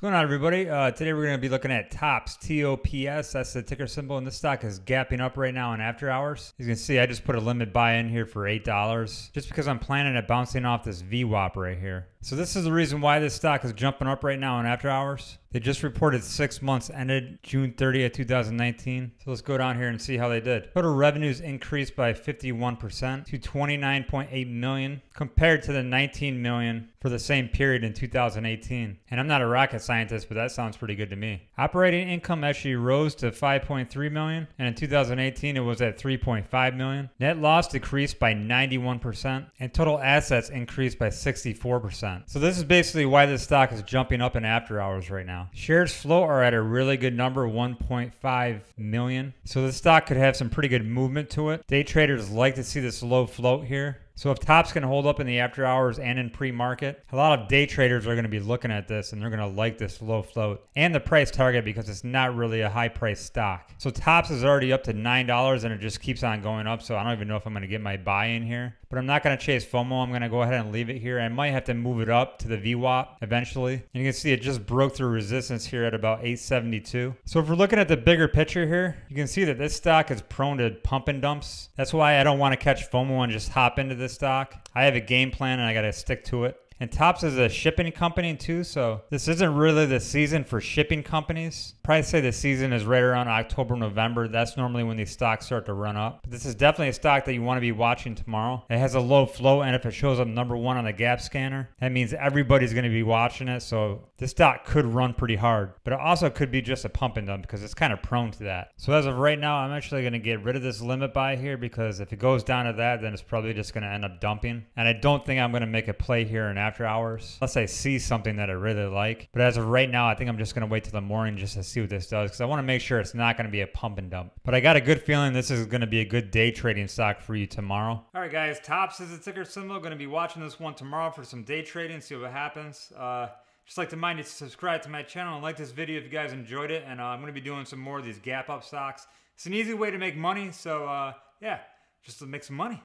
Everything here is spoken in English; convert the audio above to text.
What's going on, everybody? Today we're going to be looking at TOPS, T-O-P-S. That's the ticker symbol, and this stock is gapping up right now in after hours. As you can see, I just put a limit buy in here for $8 just because I'm planning at bouncing off this VWAP right here. So this is the reason why this stock is jumping up right now in after hours. They just reported 6 months ended June 30th, 2019. So let's go down here and see how they did. Total revenues increased by 51% to 29.8 million compared to the 19 million for the same period in 2018. And I'm not a rocket scientist, but that sounds pretty good to me. Operating income actually rose to 5.3 million, and in 2018 it was at 3.5 million. Net loss decreased by 91%, and total assets increased by 64%. So this is basically why this stock is jumping up in after hours right now. Shares flow are at a really good number, 1.5 million. So the stock could have some pretty good movement to it. Day traders like to see this low float here. So if TOPS can hold up in the after hours and in pre-market, a lot of day traders are going to be looking at this and they're going to like this low float and the price target because it's not really a high price stock. So TOPS is already up to $9 and it just keeps on going up. So I don't even know if I'm going to get my buy in here, but I'm not going to chase FOMO. I'm going to go ahead and leave it here. I might have to move it up to the VWAP eventually. And you can see it just broke through resistance here at about 872. So if we're looking at the bigger picture here, you can see that this stock is prone to pump and dumps. That's why I don't want to catch FOMO and just hop into this stock. I have a game plan and I got to stick to it. And TOPS is a shipping company too, so this isn't really the season for shipping companies. Probably say the season is right around October, November. That's normally when these stocks start to run up. But this is definitely a stock that you want to be watching tomorrow. It has a low flow, and if it shows up number one on the gap scanner, that means everybody's going to be watching it. So this stock could run pretty hard, but it also could be just a pump and dump because it's kind of prone to that. So as of right now, I'm actually going to get rid of this limit buy here because if it goes down to that, then it's probably just going to end up dumping. And I don't think I'm going to make a play here in after hours unless I see something that I really like. But as of right now, I think I'm just going to wait till the morning just to see what this does because I want to make sure it's not going to be a pump and dump. But I got a good feeling this is going to be a good day trading stock for you tomorrow. All right, guys, TOPS is a ticker symbol. Going to be watching this one tomorrow for some day trading, see what happens. Just like to remind you to subscribe to my channel and like this video if you guys enjoyed it. And I'm going to be doing some more of these gap up stocks. It's an easy way to make money. So yeah, just to make some money.